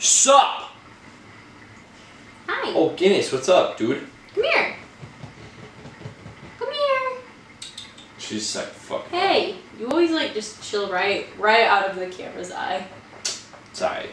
Sup? Hi. Oh, Guinness, what's up, dude? Come here. Come here. She's like, fuck. Hey, you always like just chill right out of the camera's eye. It's alright.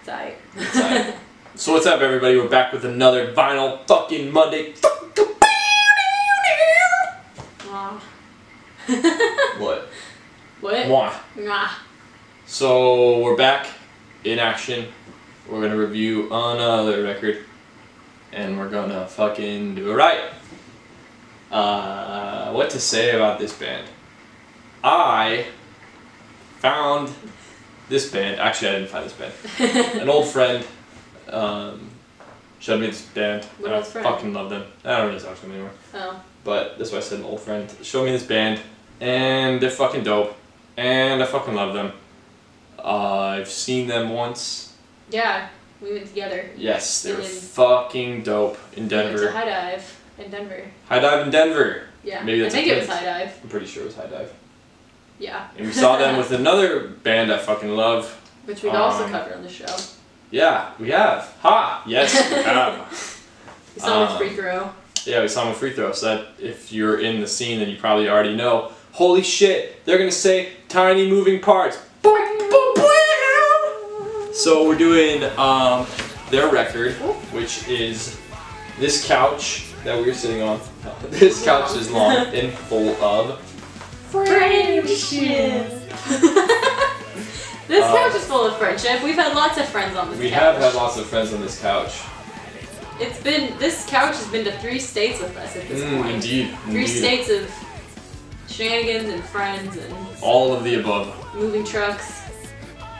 It's alright. It's alright. So what's up, everybody? We're back with another Vinyl fucking Monday. What? What? Mwah. Mwah. So we're back in action. We're gonna review another record, and we're gonna fucking do it right. What to say about this band? I found this band. Actually, I didn't find this band. An old friend showed me this band, and I fucking love them. I don't really talk to them anymore. Oh. But that's why I said an old friend showed me this band, and they're fucking dope, and I fucking love them. I've seen them once. Yeah, we went together. Yes, they were fucking dope in Denver. We went to High Dive in Denver. High Dive in Denver. Yeah, maybe that's I think it was High Dive. I'm pretty sure it was High Dive. Yeah. And we saw them with another band I fucking love, which we'd also cover on the show. Yeah, we have. Ha! Yes, we have. We saw them with Free Throw. Yeah, we saw them with Free Throw, so that if you're in the scene, then you probably already know. Holy shit, they're gonna say Tiny Moving Parts. So we're doing their record, which is this couch that we're sitting on. This couch is long and full of friendship. This couch is full of friendship. We've had lots of friends on this couch. We have had lots of friends on this couch. It's been, this couch has been to 3 states with us at this point. Indeed. Three states of shenanigans and friends and... all of the above. Moving trucks.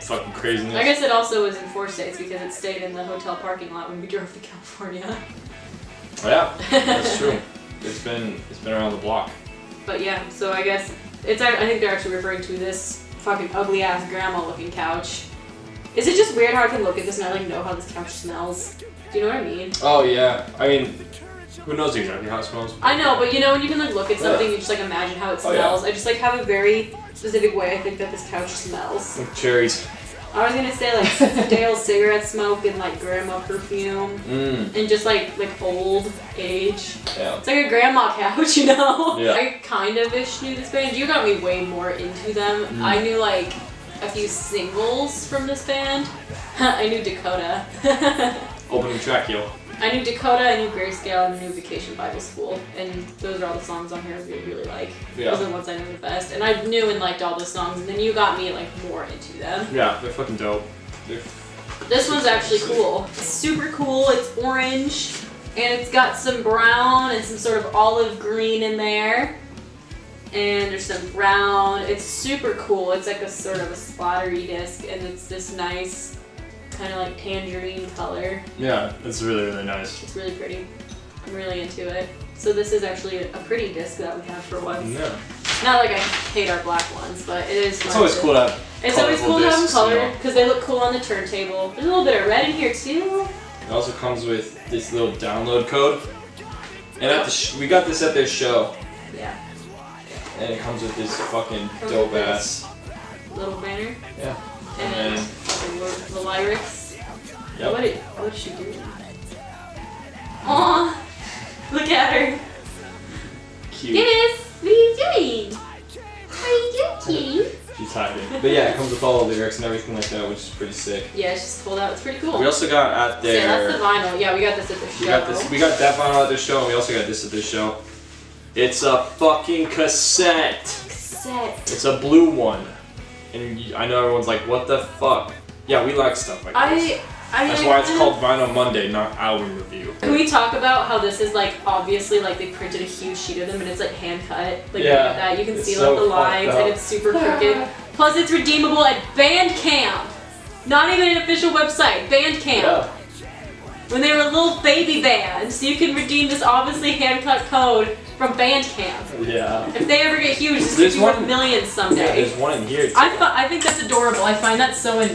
Fucking craziness. I guess it also was in 4 states because it stayed in the hotel parking lot when we drove to California. Yeah, that's true. It's been around the block. But yeah, so I guess, I think they're actually referring to this fucking ugly ass grandma looking couch. Is it just weird how I can look at this and I like know how this couch smells? Do you know what I mean? Oh yeah, I mean, who knows exactly how it smells? I know, but you know when you can like look at something and just like imagine how it smells. Oh, yeah. I just like have a very specific way I think that this couch smells. Like cherries. I was gonna say like stale cigarette smoke and like grandma perfume and just like old age. Yeah. It's like a grandma couch, you know? Yeah. I kind of ish knew this band. You got me way more into them. I knew like a few singles from this band. I knew Dakota. Opening track, yo. I knew Dakota, I knew Grayscale, and I knew Vacation Bible School, and those are all the songs on here that we really like. Yeah. Those are the ones I know the best, and I knew and liked all the songs, and then you got me like more into them. Yeah, they're fucking dope. This one's actually cool. It's super cool, it's orange, and it's got some brown and some sort of olive green in there, and there's some brown. It's super cool, it's like a sort of a splattery disc, and it's this nice kind of like tangerine color. Yeah, it's really, really nice. It's really pretty. I'm really into it. So this is actually a pretty disc that we have for once. Yeah. Not like I hate our black ones, but it is. It's always cool to have. It's always cool to have them colored because they look cool on the turntable. There's a little bit of red in here too. It also comes with this little download code, and at the we got this at their show. Yeah. And it comes with this fucking dope ass little banner. Yeah. And the lyrics. Yep. What did she do? Aww! Look at her! Cute. Yes! What are you doing? What are you doing? She's hiding. But yeah, it comes with all the lyrics and everything like that, which is pretty sick. Yeah, it's just pulled out. It's pretty cool. We also got at their... yeah, that's the vinyl. Yeah, we got this at the show. We got that vinyl at the show, and we also got this at the show. It's a fucking cassette! Cassette. It's a blue one. And I know everyone's like, what the fuck? Yeah, we like stuff like this. That's why it's called Vinyl Monday, not album review. Can we talk about how this is like, obviously like they printed a huge sheet of them and it's like hand cut. Like yeah, look at that. You can see like the lines and it's super crooked. Plus it's redeemable at Bandcamp. Not even an official website, Bandcamp. Yeah. When they were a little baby band, so you can redeem this obviously hand cut code from Bandcamp. Yeah. If they ever get huge, this could be worth millions someday. Yeah, there's one in here. I think that's adorable. I find that so in.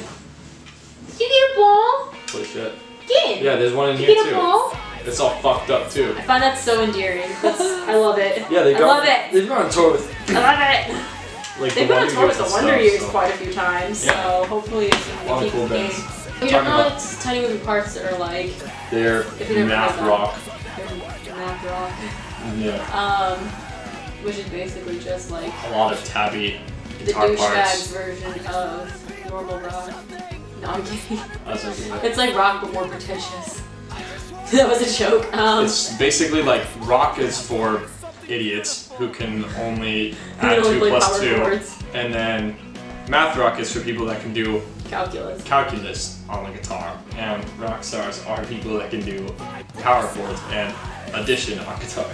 You get a ball. Holy shit. Get. Yeah, there's one in here too. You get a ball. It's all fucked up too. I find that so endearing. I love it. Yeah, they love it. They've gone on tour with. I love it. Like they've been on tour with the Wonder Years quite a few times, so hopefully it's gonna be cool bands. You don't know it's Tiny Moving Parts that are like... They're math rock. They're math rock. Yeah. Which is basically just like... a lot of tabby guitar parts. The douchebag version of normal rock. No, I'm kidding. It's like rock but more pretentious. That was a joke. It's basically like rock is for idiots who can only add 2 plus 2. Chords. And then math rock is for people that can do calculus on the guitar. And rock stars are people that can do power chords and addition on guitar.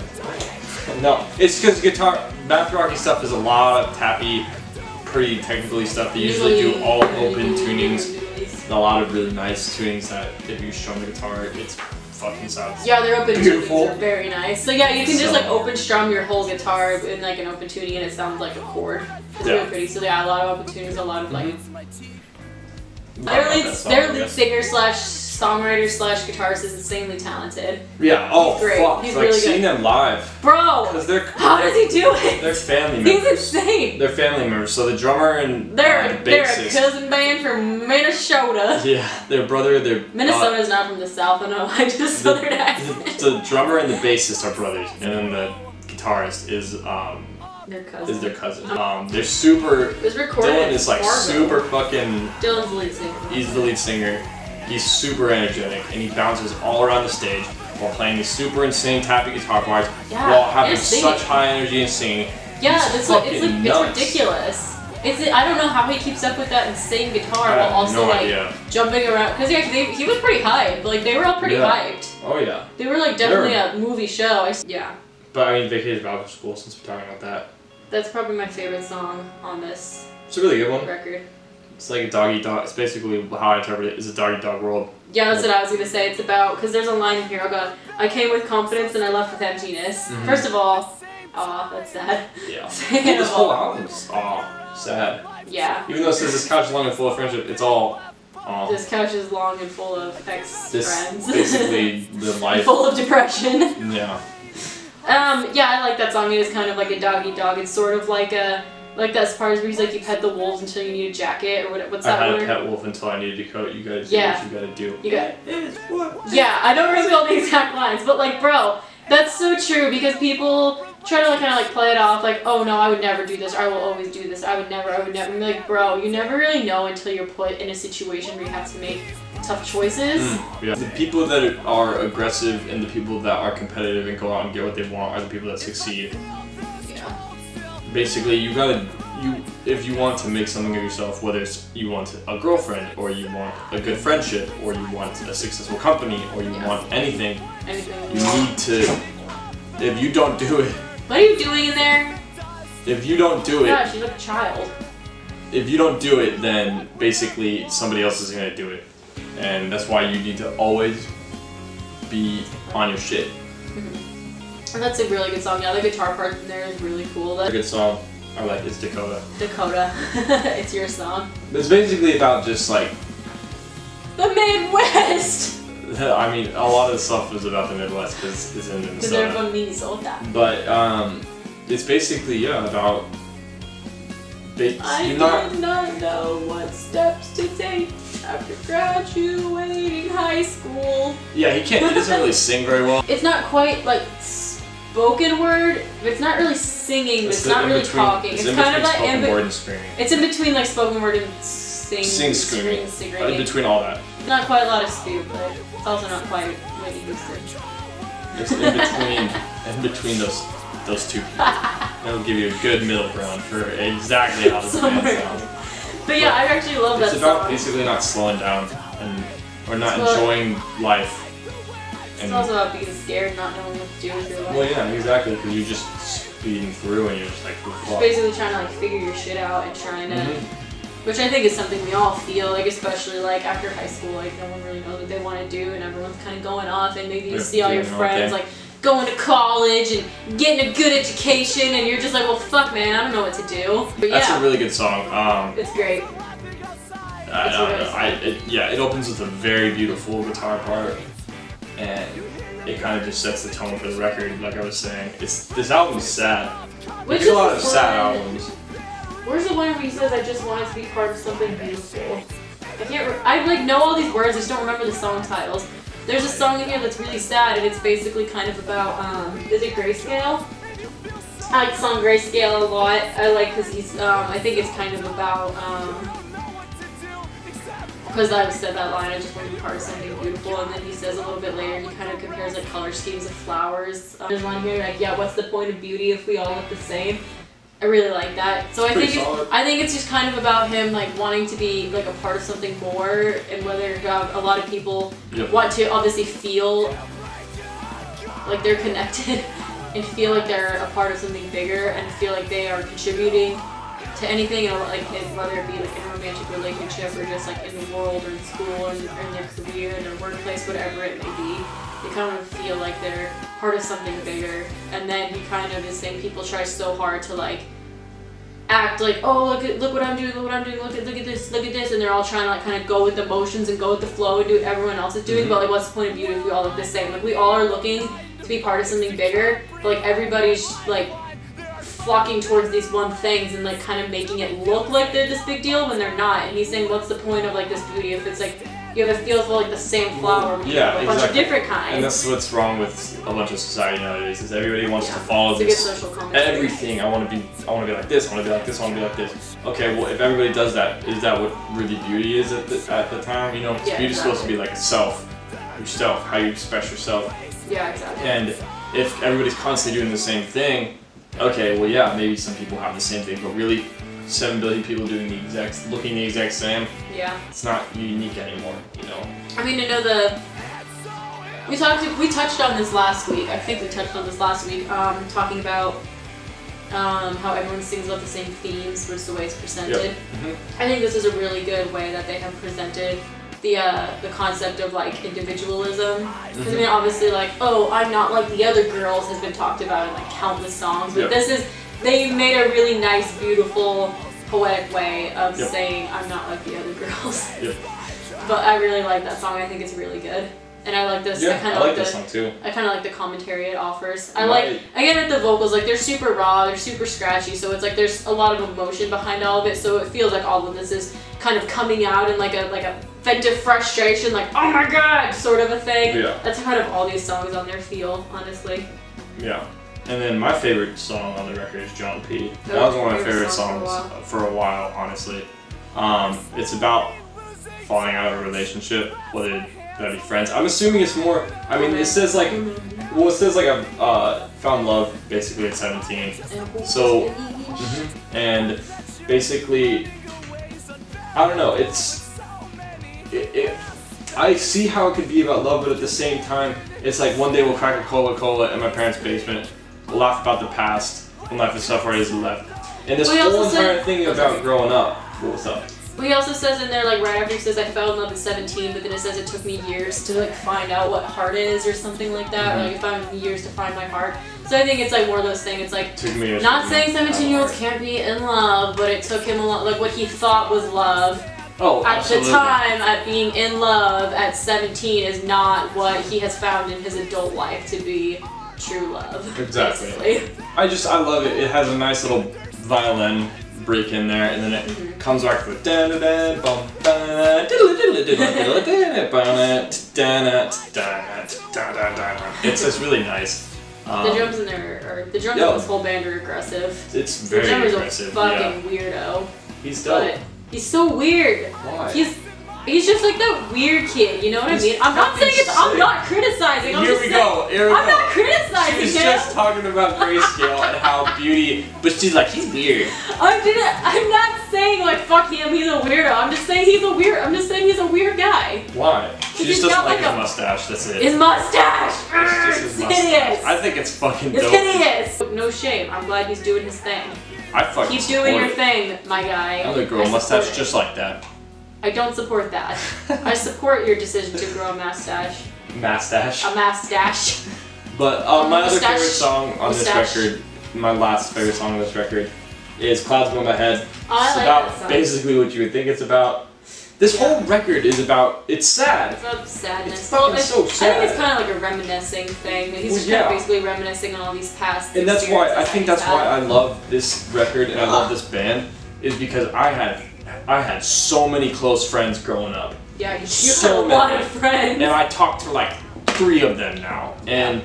No, it's because guitar, math rocky stuff is a lot of tappy, pretty technically stuff. They usually do all open tunings. And a lot of really nice tunings that if you strum the guitar, it's fucking sounds. Yeah, they're open tunings are very nice. So yeah, you can just like open strum your whole guitar in like an open tuning and it sounds like a chord. It's really pretty. So yeah, a lot of open tunings, a lot of like... Their lead singer slash songwriter slash guitarist is insanely talented. Yeah. Oh, great. Fuck. He's really good. Seeing them live, bro. Because they're how does he do it? They're family members. He's insane. They're family members. So the drummer and they're a cousin band from Minnesota. Yeah, their brother. Minnesota is not from the South. I know. I just southern accent. The drummer and the bassist are brothers, and then the guitarist is their cousin. They're super. Dylan is like super fucking. Dylan's the lead singer. He's the lead singer. He's super energetic and he bounces all around the stage while playing these super insane tappy guitar parts while having such high energy and singing. Yeah, it's ridiculous. I don't know how he keeps up with that insane guitar while also jumping around. Because he was pretty hyped. Like they were all pretty hyped. Oh yeah. They were like definitely a movie show. Yeah. But I mean, Vacation Bible School. Since we're talking about that. That's probably my favorite song on this. It's a really good one. Record. It's like a doggy dog. It's basically how I interpret it. It's a doggy dog world. Yeah, that's what I was gonna say. It's about because there's a line in here. I'll go. I came with confidence and I left with emptiness. Mm-hmm. First of all, aw, that's sad. Yeah. This whole album is aw, sad. Yeah. Even though it says this couch is long and full of friendship, it's all. This couch is long and full of ex-friends. Basically, the life. Full of depression. Yeah. Yeah, I like that song. It is kind of like a doggy dog. It's sort of like a. Like that part where he's like, you pet the wolves until you need a jacket, or what's that word? I had a pet wolf until I needed a coat. You gotta do what you gotta do. You gotta. Yeah, I don't remember all the exact lines, but like, bro, that's so true because people try to like, kind of like play it off, like, oh no, I would never do this, or I will always do this, I would never. I'm like, bro, you never really know until you're put in a situation where you have to make tough choices. Yeah. The people that are aggressive and the people that are competitive and go out and get what they want are the people that succeed. Basically, you gotta, if you want to make something of yourself, whether it's you want a girlfriend, or you want a good friendship, or you want a successful company, or you want anything, you need to, if you don't do it. What are you doing in there? If you don't do it. Yeah, she's like a child. If you don't do it, then basically somebody else is gonna do it. And that's why you need to always be on your shit. And that's a really good song. Yeah, the guitar part in there is really cool. That's a good song I like is Dakota. Dakota. It's your song. It's basically about just like... the Midwest! I mean, a lot of the stuff is about the Midwest because it's in Minnesota. Because everyone means all that. But, it's basically, yeah, about... I did not know what steps to take after graduating high school. Yeah, he doesn't really sing very well. It's not quite like... spoken word, but it's not really singing, it's not really talking. It's kind of like spoken word and screaming. It's in between like spoken word and screaming. In between all that. Not quite a lot of speed, but it's also not quite what you used to. It's in between, those two people. That'll give you a good middle ground for exactly how this band sounds. But yeah, I actually love that song. It's about basically not slowing down and or not enjoying life. It's also about being scared and not knowing what to do with your life. Well, yeah, exactly, because you're just speeding through and you're just like, just basically trying to like figure your shit out and trying to, which I think is something we all feel, like especially like after high school, like no one really knows what they want to do and everyone's kind of going off and maybe you see all your friends like going to college and getting a good education and you're just like, well, fuck, man, I don't know what to do. But that's a really good song. It's great. It opens with a very beautiful guitar part. And it kind of just sets the tone for the record, like I was saying. This album is sad. There's a lot of sad albums. Where's the one where he says, I just wanted to be part of something beautiful? I can't. I like know all these words. I just don't remember the song titles. There's a song in here that's really sad, and it's basically kind of about is it Grayscale? I like the song Grayscale a lot. I like because he's. I think it's kind of about. Because I said that line, I just want to be part of something beautiful, and then he says a little bit later, he kind of compares like color schemes of flowers. There's one here like, yeah, what's the point of beauty if we all look the same? I really like that. So I think it's just kind of about him like wanting to be like a part of something more, and whether a lot of people want to obviously feel like they're connected and feel like they're a part of something bigger and feel like they are contributing to anything, you know, like whether it be like in a romantic relationship or just like in the world or in school or in their career, in their workplace, whatever it may be, they kind of feel like they're part of something bigger. And then he kind of is saying people try so hard to like act like, oh look what I'm doing, look what I'm doing, look at this, and they're all trying to like kind of go with the motions and go with the flow and do what everyone else is doing. But like, what's the point of beauty if we all look the same? Like we all are looking to be part of something bigger, but like everybody's like flocking towards these one things and like kind of making it look like they're this big deal when they're not. And he's saying, what's the point of like this beauty if it's like you have a field full of like the same flower, bunch of different kinds? And that's what's wrong with a bunch of society nowadays is everybody wants to follow this everything. I want to be like this. I want to be like this. I want to be like this. Okay, well if everybody does that, is that what really beauty is at the time? You know, yeah, beauty's supposed to be like yourself, how you express yourself. Yeah, exactly. And if everybody's constantly doing the same thing. Okay, well yeah, maybe some people have the same thing, but really 7 billion people doing looking the exact same. Yeah. It's not unique anymore, you know. I mean, I know we touched on this last week. I think we touched on this last week, talking about how everyone sings about the same themes versus the way it's presented. Yep. I think this is a really good way that they have presented the concept of like individualism, because I mean obviously like, oh, I'm not like the other girls has been talked about in like countless songs, but this is, they made a really nice, beautiful, poetic way of saying I'm not like the other girls. But I really like that song. I think it's really good, and I like this. I kind of like this song too. I kind of like the commentary it offers. I get the vocals, like they're super raw, they're super scratchy, so it's like there's a lot of emotion behind all of it, so it feels like all of this is kind of coming out in like a vent of frustration, like oh my god sort of a thing. Yeah. That's kind of all these songs on their feel, honestly. Yeah. And then my favorite song on the record is John P. That was one of my favorite songs for a while, honestly. It's about falling out of a relationship, whether that be friends. I'm assuming it's more, I mean it says like, well it says like I found love basically at 17. So, and basically, I don't know, I see how it could be about love, but at the same time, it's like one day we'll crack a Cola in my parents' basement, we'll laugh about the past, and life is stuff where it is left. And this whole entire thing about growing up. What's up? Well, he also says in there, like right after he says, I fell in love at 17, but then it says it took me years to like find out what heart is or something like that. Like it took me years to find my heart. So I think it's like one of those things. It's like not saying 17-year-olds can't be in love, but it took him a lot. Like what he thought was love. Oh, at the time, at being in love at 17 is not what he has found in his adult life to be true love. Exactly. Basically. I love it. It has a nice little violin break in there, and then it comes back with da da da bum da da da da da da da da da da. It's just really nice. The drums in there, or the drums in this whole band are aggressive. It's very aggressive. The drummer's a fucking weirdo. He's dope. He's so weird. Why? He's just like that weird kid, you know what I mean? I'm not saying it's, I'm not criticizing. I'm not criticizing. She's just talking about Grayscale and how beauty, but she's like, he's weird. I'm not saying like, fuck him, he's a weirdo. I'm just saying he's a weird guy. Why? She just doesn't like his mustache, that's it. His mustache! It's just his mustache. I think it's fucking dope. It's hideous. No shame, I'm glad he's doing his thing. Keep doing your thing, my guy. Another girl mustache just like that. I don't support that. I support your decision to grow a mustache. Mustache. A mustache. But my other favorite song on this record, my last favorite song on this record, is "Clouds Above My Head." It's about basically what you would think it's about. This whole record is about, it's sad. It's about sadness. It's fucking so sad. I think it's kind of like a reminiscing thing. He's just kind of basically reminiscing on all these past experiences. And that's why I love this record, and I love this band, is because I had I had so many close friends growing up. Yeah, you so had a lot of friends. And I talked to like 3 of them now, and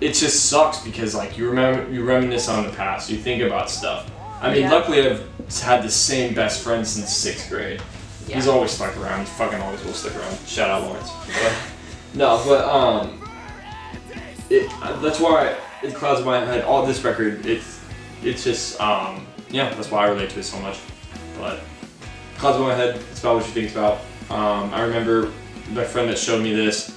it just sucks because like you reminisce on the past, you think about stuff. I mean, luckily I've had the same best friend since 6th grade. Yeah. He's always stuck around. He fucking always will stick around. Shout out Lawrence. But, no, but that's why it clouds my head. All this record, it's just yeah, that's why I relate to it so much. But clouds my head. It's about what you think it's about. I remember my friend that showed me this.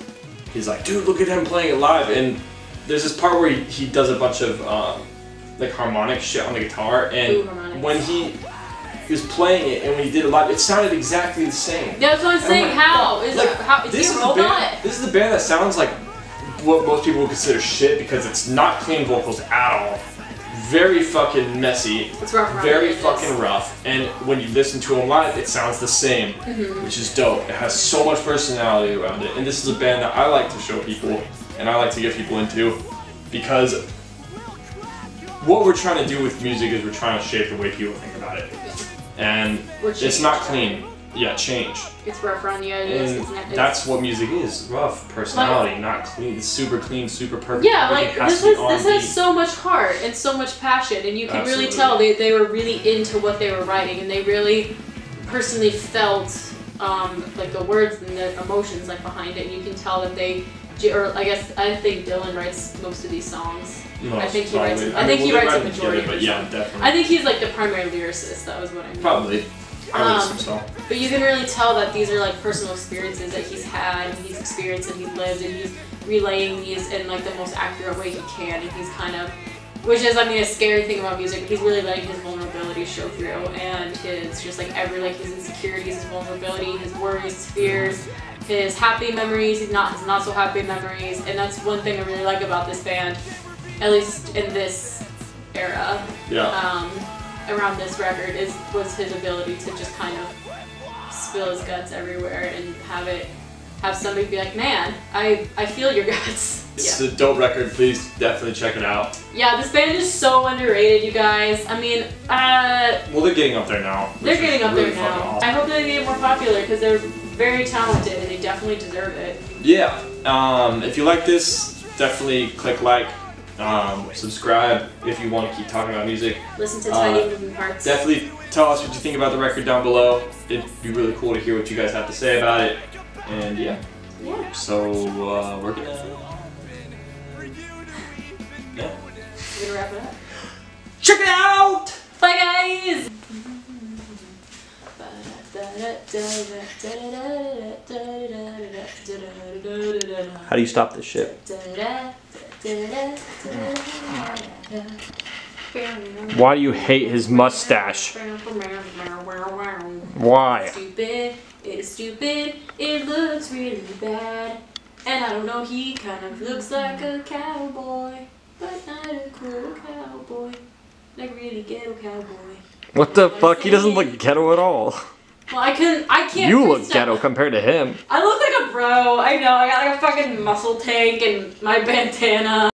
He's like, dude, look at him playing it live. And there's this part where he does a bunch of like harmonic shit on the guitar, and when he was playing it and when he did it live, it sounded exactly the same. That's what I'm saying. Like, how is like, how is he rolled on it? This is the band that sounds like what most people would consider shit because it's not clean vocals at all. Very fucking messy. It's rough. Very fucking rough. And when you listen to them live, it sounds the same, which is dope. It has so much personality around it. And this is a band that I like to show people and I like to get people into because what we're trying to do with music is we're trying to shape the way people think about it. And it's not clean. Yeah, change. It's rough around the edges. That's what music is. Rough personality, like, not clean. It's super clean, super perfect. Yeah, like this has so much heart and so much passion, and you can really tell they were really into what they were writing, and they really personally felt like the words and the emotions like behind it. And you can tell that they, or I think Dylan writes most of these songs. Most, I think he writes. I think he writes a majority. But yeah, definitely. I think he's like the primary lyricist. That was what I mean. Probably. But you can really tell that these are like personal experiences that he's had, and he's experienced, and he's lived, and he's relaying these in like the most accurate way he can. And he's kind of, which is, I mean, a scary thing about music, but he's really letting his vulnerability show through, and his just like every like his insecurities, his vulnerability, his worries, his fears, his happy memories, his not so happy memories, and that's one thing I really like about this band, at least in this era. Yeah. Around this record was his ability to just kind of spill his guts everywhere and have somebody be like, man, I feel your guts. It's a dope record. Please definitely check it out. Yeah, this band is so underrated, you guys. I mean, well, they're getting up there now. They're getting up there now. Awesome. I hope they get more popular because they're very talented and they definitely deserve it. Yeah. If you like this, definitely click like. Subscribe if you want to keep talking about music. Listen to Tiny Moving Parts. Definitely tell us what you think about the record down below. It'd be really cool to hear what you guys have to say about it. And yeah. So we're gonna we're gonna wrap it up. Check it out. Bye guys. How do you stop this shit? Why do you hate his mustache? Why? Stupid. It's stupid. It looks really bad. And I don't know, he kind of looks like a cowboy. But not a cool cowboy. Like really ghetto cowboy. What the fuck? He doesn't look ghetto at all. Well, I can't. You look ghetto compared to him. I look like a bro. I know. I got like a fucking muscle tank and my bandana.